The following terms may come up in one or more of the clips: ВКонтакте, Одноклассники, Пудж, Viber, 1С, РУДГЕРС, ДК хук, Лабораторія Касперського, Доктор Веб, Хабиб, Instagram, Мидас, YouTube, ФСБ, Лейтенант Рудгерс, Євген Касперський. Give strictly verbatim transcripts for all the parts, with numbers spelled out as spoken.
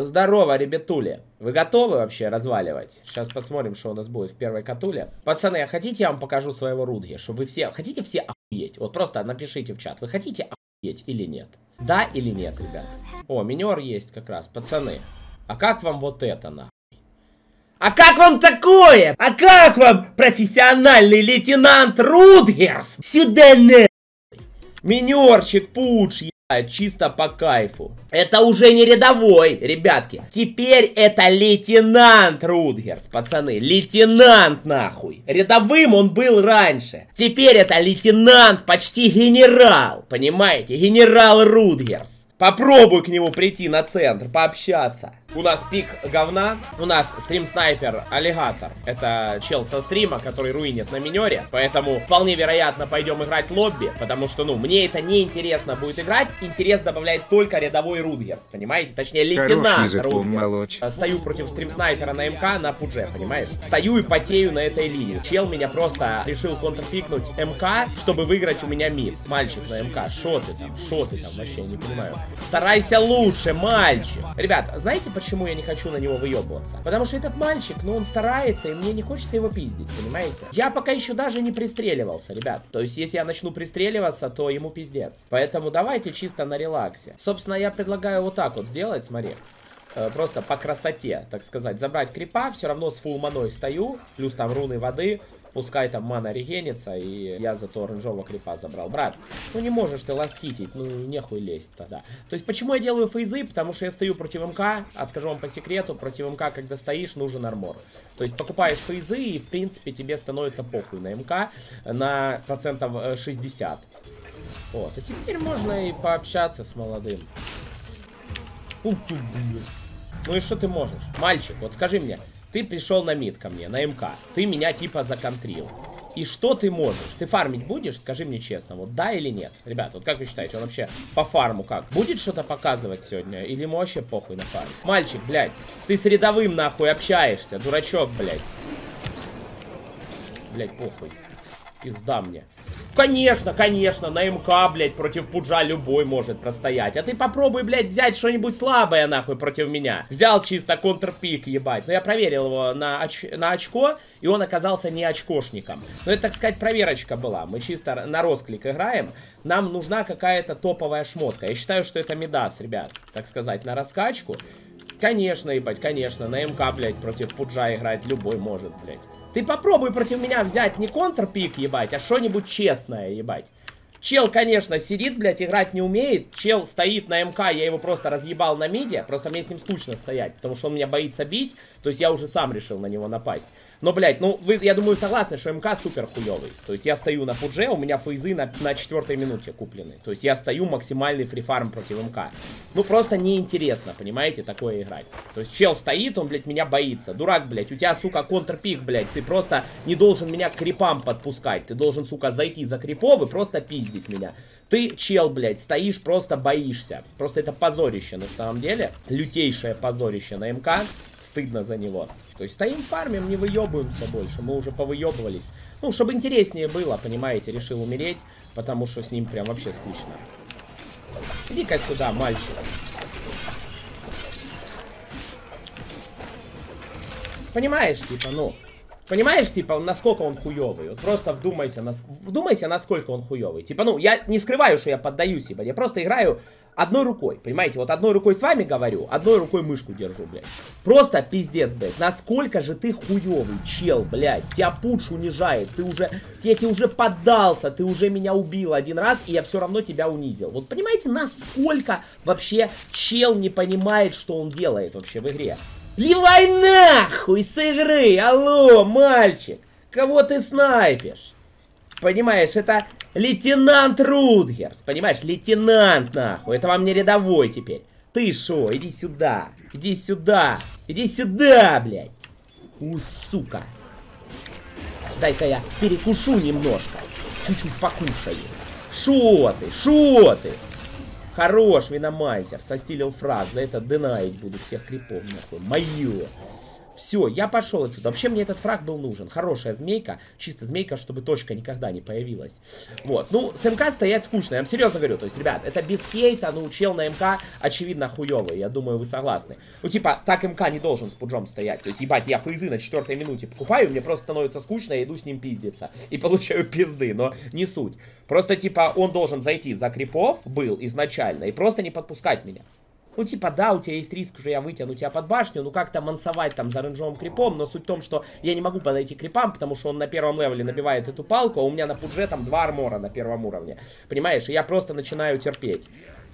Здорово, ребятули. Вы готовы вообще разваливать? Сейчас посмотрим, что у нас будет в первой катуле. Пацаны, а хотите я вам покажу своего Рудгерса, чтобы вы все... Хотите все охуеть? Вот просто напишите в чат, вы хотите охуеть или нет? Да или нет, ребят? О, минер есть как раз. Пацаны, а как вам вот это нахуй? А как вам такое? А как вам профессиональный лейтенант Рудгерс? Сюда нахуй. Минерчик, пуч, чисто по кайфу. Это уже не рядовой, ребятки. Теперь это лейтенант Рудгерс, пацаны. Лейтенант нахуй. Рядовым он был раньше. Теперь это лейтенант, почти генерал. Понимаете? Генерал Рудгерс. Попробуй к нему прийти на центр, пообщаться. У нас пик говна. У нас стрим-снайпер Аллигатор. Это чел со стрима, который руинит на минере. Поэтому вполне вероятно пойдем играть лобби. Потому что, ну, мне это не интересно будет играть. Интерес добавляет только рядовой Рудгерс, понимаете? Точнее, лейтенант Рудгерс. Стою против стрим-снайпера на МК, на пудже, понимаешь? Стою и потею на этой линии. Чел меня просто решил контрпикнуть МК, чтобы выиграть у меня мид. Мальчик на МК, шо ты там? Шо ты там? Вообще не понимаю. Старайся лучше, мальчик. Ребят, знаете, почему я не хочу на него выебываться? Потому что этот мальчик, ну, он старается, и мне не хочется его пиздить, понимаете? Я пока еще даже не пристреливался, ребят. То есть, если я начну пристреливаться, то ему пиздец. Поэтому давайте чисто на релаксе. Собственно, я предлагаю вот так вот сделать, смотри. Э, просто по красоте, так сказать. Забрать крипа, все равно с фулл маной стою. Плюс там руны воды. Пускай там мана регенится, и я зато оранжевого крипа забрал. Брат, ну не можешь ты ласт хитить, ну нехуй лезть тогда. То есть почему я делаю фейзы? Потому что я стою против МК, а скажу вам по секрету, против МК, когда стоишь, нужен армор. То есть покупаешь фейзы, и в принципе тебе становится похуй на МК на процентов шестьдесят. Вот, а теперь можно и пообщаться с молодым. Ух ты, блин. Ну и что ты можешь? Мальчик, вот скажи мне. Ты пришел на мид ко мне, на МК. Ты меня типа законтрил. И что ты можешь? Ты фармить будешь? Скажи мне честно, вот да или нет? Ребят, вот как вы считаете, он вообще по фарму как? Будет что-то показывать сегодня? Или ему вообще похуй на фарм? Мальчик, блядь, ты с рядовым нахуй общаешься, дурачок, блядь. Блядь, похуй. Пизда мне. Конечно, конечно, на МК, блядь, против пуджа любой может простоять. А ты попробуй, блядь, взять что-нибудь слабое, нахуй, против меня. Взял чисто контрпик, ебать. Но я проверил его на, оч на очко, и он оказался не очкошником. Но это, так сказать, проверочка была. Мы чисто на росклик играем. Нам нужна какая-то топовая шмотка. Я считаю, что это Мидас, ребят, так сказать, на раскачку. Конечно, ебать, конечно, на МК, блядь, против пуджа играть любой может, блядь. Ты попробуй против меня взять не контрпик, ебать, а что-нибудь честное, ебать. Чел, конечно, сидит, блядь, играть не умеет. Чел стоит на МК, я его просто разъебал на миде. Просто мне с ним скучно стоять, потому что он меня боится бить. То есть я уже сам решил на него напасть. Но, блядь, ну, вы, я думаю, согласны, что МК супер хуёвый. То есть я стою на пудже, у меня фейзы на, на четвертой минуте куплены. То есть я стою максимальный фрифарм против МК. Ну, просто неинтересно, понимаете, такое играть. То есть чел стоит, он, блядь, меня боится. Дурак, блядь, у тебя, сука, контрпик, блядь. Ты просто не должен меня к крипам подпускать. Ты должен, сука, зайти за крипов и просто пиздить меня. Ты, чел, блядь, стоишь, просто боишься. Просто это позорище на самом деле. Лютейшее позорище на МК. Стыдно за него. То есть стоим, фармим, не выебываемся больше. Мы уже повыебывались. Ну, чтобы интереснее было, понимаете, решил умереть. Потому что с ним прям вообще скучно. Иди-ка сюда, мальчик. Понимаешь, типа, ну... Понимаешь, типа, насколько он хуёвый? Вот просто вдумайся, нас... вдумайся, насколько он хуёвый. Типа, ну, я не скрываю, что я поддаюсь, ебать. Я просто играю одной рукой, понимаете? Вот одной рукой с вами говорю, одной рукой мышку держу, блядь. Просто пиздец, блядь. Насколько же ты хуёвый, чел, блядь. Тебя пуч унижает, ты уже... Я тебе уже поддался, ты уже меня убил один раз, и я все равно тебя унизил. Вот понимаете, насколько вообще чел не понимает, что он делает вообще в игре? Ливай нахуй с игры, алло, мальчик, кого ты снайпишь? Понимаешь, это лейтенант Рудгерс, понимаешь, лейтенант нахуй, это вам не рядовой теперь. Ты шо, иди сюда, иди сюда, иди сюда, блядь. У, сука. Дай-ка я перекушу немножко, чуть-чуть покушаю. Шо ты, шо ты? Хорош, виномайзер, состилил фраг, за это динамить буду всех крипов, нахуй, моё. Все, я пошел отсюда. Вообще мне этот фраг был нужен. Хорошая змейка. Чисто змейка, чтобы точка никогда не появилась. Вот. Ну, с МК стоять скучно. Я вам серьезно говорю. То есть, ребят, это без кейта, но чел на МК, очевидно, хуёвый. Я думаю, вы согласны. Ну, типа, так МК не должен с пуджом стоять. То есть, ебать, я фризы на четвертой минуте покупаю, мне просто становится скучно, я иду с ним пиздиться. И получаю пизды, но не суть. Просто, типа, он должен зайти за крипов, был изначально, и просто не подпускать меня. Ну, типа, да, у тебя есть риск, что я вытяну тебя под башню, ну, как-то мансовать там за рейнджовым крипом, но суть в том, что я не могу подойти к крипам, потому что он на первом левеле набивает эту палку, а у меня на пудже там два армора на первом уровне, понимаешь, и я просто начинаю терпеть.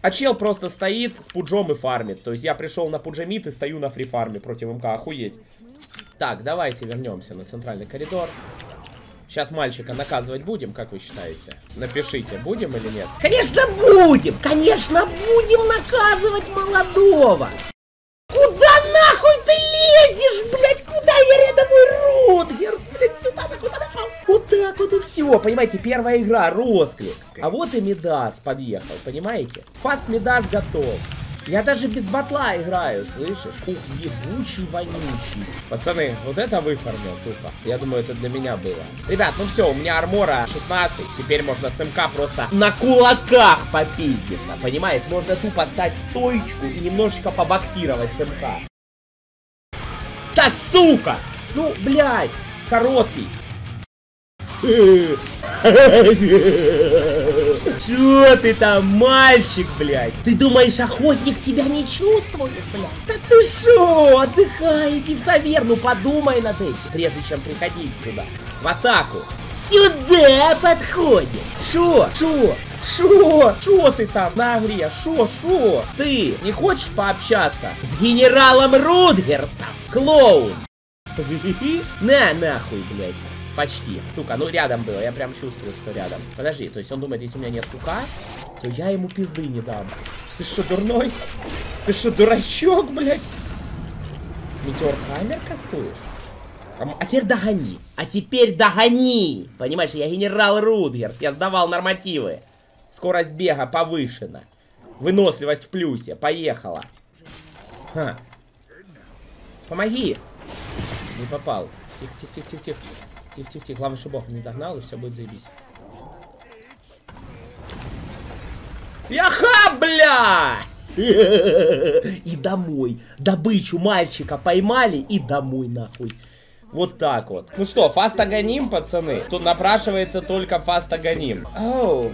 А чел просто стоит с пуджом и фармит, то есть я пришел на пудже мид и стою на фри фарме против МК, охуеть. Так, давайте вернемся на центральный коридор. Сейчас мальчика наказывать будем, как вы считаете? Напишите, будем или нет? Конечно будем! Конечно будем наказывать молодого! Куда нахуй ты лезешь, блядь? Куда я рядовой Рудгерс, блядь, сюда нахуй подошел? Вот так вот и все, понимаете, первая игра, Росклик. А вот и Мидас подъехал, понимаете? Фаст Мидас готов. Я даже без батла играю, слышишь? Ух, ебучий, вонючий. Пацаны, вот это выформил тупо. Я думаю, это для меня было. Ребят, ну все, у меня армора шестнадцать. Теперь можно с МК просто на кулаках попиздиться. Понимаешь, можно тупо стать в стоечку и немножечко побоксировать с МК. Да сука! Ну, блядь, короткий. Чё ты там, мальчик, блядь? Ты думаешь, охотник тебя не чувствует, блядь? Да ты шо, отдыхай, иди в таверну, подумай над этим, прежде чем приходить сюда. В атаку. Сюда подходим. Шо, шо, шо, шо ты там на игре, шо, шо? Ты не хочешь пообщаться с генералом Рудгерсом? Клоун. На, нахуй, блядь. Почти. Сука, ну рядом было, я прям чувствую, что рядом. Подожди, то есть он думает, если у меня нет сука, то я ему пизды не дам. Ты что, дурной? Ты что, дурачок, блядь? Метеор Хаммер кастуешь? А, а теперь догони. А теперь догони! Понимаешь, я генерал Рудгерс, я сдавал нормативы. Скорость бега повышена. Выносливость в плюсе, поехала. Ха. Помоги! Не попал. Тихо-тихо-тихо-тихо-тихо. Тихо-тихо-тихо, главное, чтобы бог не догнал, и все будет заебись. Яха, бля! И домой. Добычу мальчика поймали и домой, нахуй. Вот так вот. Ну что, фастаганим, пацаны? Тут напрашивается только фастаганим. Оу.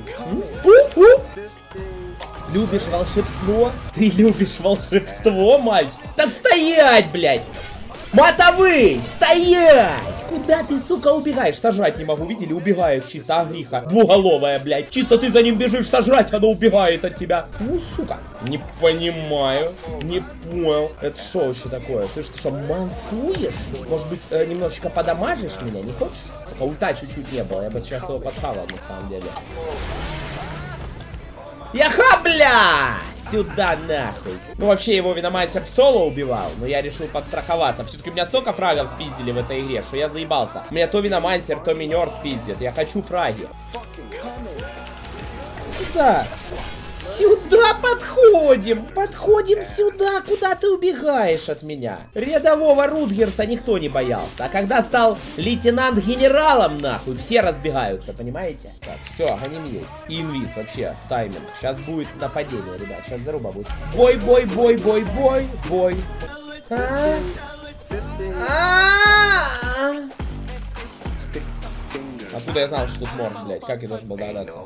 Любишь волшебство? Ты любишь волшебство, мальчик? Да стоять, блядь! Матовый! Стоять! Куда ты, сука, убегаешь? Сожрать не могу, видели? Убегаешь чисто, агриха. Двуголовая, блядь. Чисто ты за ним бежишь сожрать, оно убегает от тебя. Ну, сука. Не понимаю. Не понял. Это что вообще такое? Ты что, мансуешь? Может быть, э, немножечко подамажишь меня? Не хочешь? Сука, ульта чуть-чуть не было. Я бы сейчас его подхавал, на самом деле. Яха, бля! Сюда, нахуй. Ну, вообще, его виномайсер в соло убивал, но я решил подстраховаться. Все-таки у меня столько фрагов спиздили в этой игре, что я заебался. У меня то виномайсер, то минер спиздит. Я хочу фраги. Сюда. Сюда подходим. Подходим сюда, куда ты убегаешь от меня. Рядового Рудгерса никто не боялся. А когда стал лейтенант-генералом, нахуй, все разбегаются, понимаете? Так, все, гоним есть. И инвиз вообще, тайминг. Сейчас будет нападение, ребят. Сейчас заруба будет. Бой, бой, бой, бой, бой, бой. Откуда я знал, что тут морс, блядь? Как я должен был догадаться?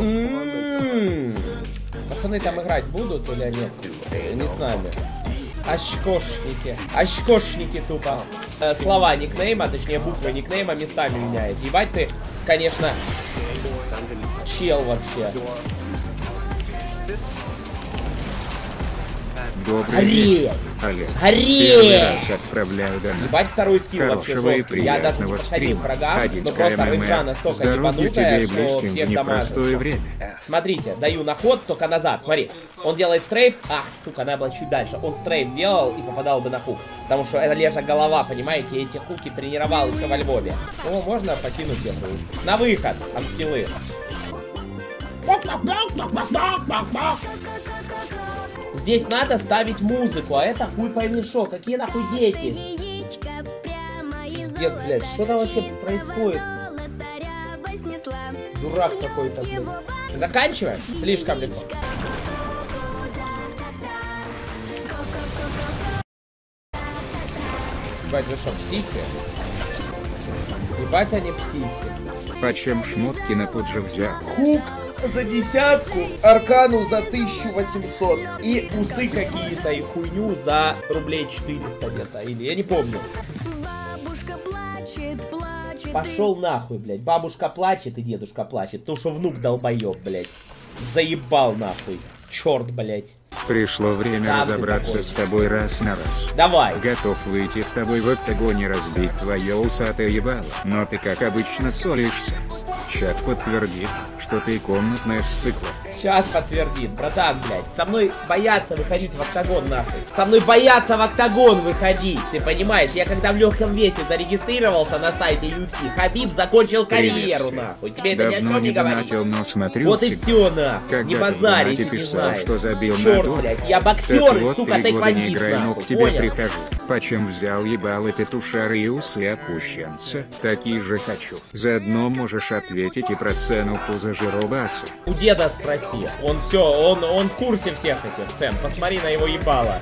Ммм, пацаны там играть будут или нет? Не с нами. Очкошники. Очкошники тупо. Э, слова никнейма, точнее буквы никнейма местами меняет. Ебать ты, конечно, чел вообще. Добрый вечер, Олег. Первый раз отправляю домой. Ебать, второй скилл вообще жесткий. Я даже не подходил к врагам, но просто рейнджа настолько ебанутая, что всех дамажит. Смотрите, даю на ход, только назад. Смотри, он делает стрейф. Ах, сука, надо было чуть дальше. Он стрейф делал и попадал бы на хук. Потому что это лежа голова, понимаете? Я эти хуки тренировал еще во Львове. Ну, можно покинуть эту. На выход, анскиллы. Здесь надо ставить музыку, а это хуй пойми шо. Какие нахуй дети? Пиздец, блядь, что там вообще происходит? Дурак какой-то, блядь. Заканчиваем? Слишком легко. Ебать, вы шо, психи? Ебать, они психи. Почем шмотки на тут же взял? Хук за десятку, Аркану за тысячу восемьсот. И усы какие-то, и хуйню за рублей четыреста где-то. Или я не помню. Пошел нахуй, блядь. Бабушка плачет и дедушка плачет. Потому что внук долбоеб, блядь. Заебал нахуй. Черт, блядь. Пришло время Сам разобраться с тобой раз на раз. Давай. Готов выйти с тобой в октагон и разбить твое усатое ебало. Но ты, как обычно, солишься. Чат подтвердит, что ты комнатная ссыкла. Чат подтвердит, братан, блядь. Со мной боятся выходить в октагон, нахуй. Со мной боятся в октагон выходить. Ты понимаешь, я когда в легком весе зарегистрировался на сайте ю эф си, Хабиб закончил карьеру, нахуй. Тебе это ни о чем не говорит. Вот и все, нахуй. Не базари, ты не знаешь. Черт, блядь, я боксер, и, сука, тайквандист, нахуй. Понял? Почем взял ебалы петушары и усы опущенца? Такие же хочу. Заодно можешь ответить и про цену пуза жиробаса. У деда спроси. Он все, он, он в курсе всех этих цен. Посмотри на его ебало.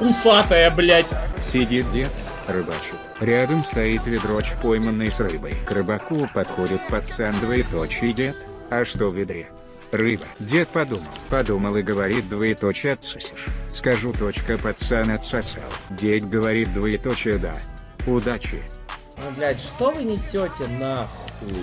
Усатая, блядь. Сидит дед, рыбачит. Рядом стоит ведроч, пойманный с рыбой. К рыбаку подходит пацан двоеточий дед. А что в ведре? Рыба. Дед подумал. Подумал и говорит: двоеточие отсосишь. Скажу: точка, пацан отсосал. Дед говорит: двоеточие, да. Удачи. Ну, блядь, что вы несете нахуй?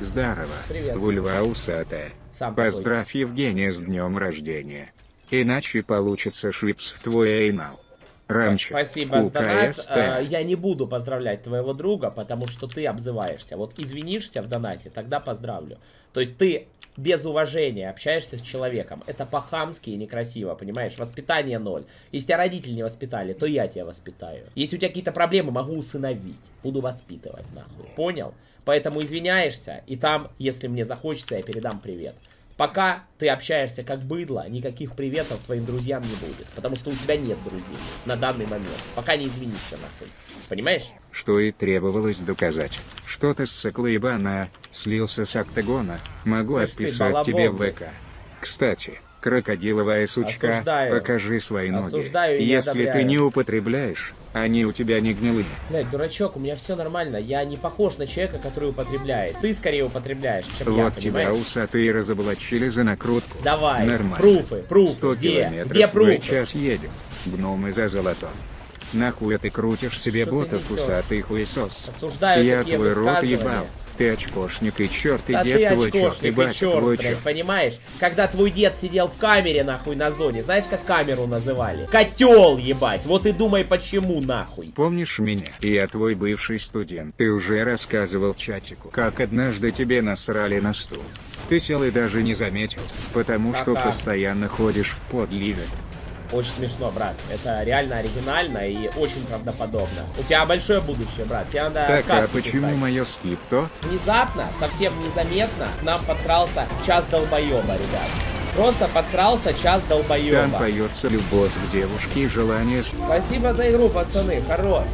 Здарова. Привет. Вульва усатая. Сам Поздравь такой. Евгения с днем рождения. Иначе получится швипс в твой эйнал. Рамчик. Спасибо за донат. А, я не буду поздравлять твоего друга, потому что ты обзываешься. Вот извинишься в донате, тогда поздравлю. То есть ты без уважения общаешься с человеком. Это по-хамски и некрасиво, понимаешь? Воспитание ноль. Если тебя родители не воспитали, то я тебя воспитаю. Если у тебя какие-то проблемы, могу усыновить. Буду воспитывать, нахуй. Понял? Поэтому извиняешься, и там, если мне захочется, я передам привет. Пока ты общаешься как быдло, никаких приветов твоим друзьям не будет. Потому что у тебя нет друзей на данный момент. Пока не извинишься, нахуй. Понимаешь? Что и требовалось доказать. Что ты, ссыкла ебаная, слился с октагона. Могу Слышь отписать тебе в ВК. Кстати, крокодиловая сучка, Осуждаю. покажи свои ноги. Осуждаю, если одобряю. Ты не употребляешь, они у тебя не гнилые. Блядь, дурачок, у меня все нормально. Я не похож на человека, который употребляет. Ты скорее употребляешь, чем вот я, Вот тебя усатые разоблачили за накрутку. Давай, нормально. Пруфы, пруфы. сто Где? Километров Где пруфы? В час едем. Гномы за золотом. Нахуя ты крутишь себе Что ботов, усатый хуесос? Осуждаю я твой рот ебал. Ты очкошник и черт, и да дед ты твой черт, и бать твой черт. Понимаешь, когда твой дед сидел в камере, нахуй, на зоне, знаешь, как камеру называли? Котел, ебать, вот и думай, почему, нахуй. Помнишь меня? Я твой бывший студент. Ты уже рассказывал чатику, как однажды тебе насрали на стул. Ты сел и даже не заметил, потому Пока. что постоянно ходишь в подливе. Очень смешно, брат. Это реально оригинально и очень правдоподобно. У тебя большое будущее, брат. Тебе надо так, а почему писать. Мое скипто? Внезапно, совсем незаметно, к нам подкрался час долбоеба, ребят. Просто подкрался час долбоеба. Там поется любовь к девушке и желание... Спасибо за игру, пацаны. Хорош.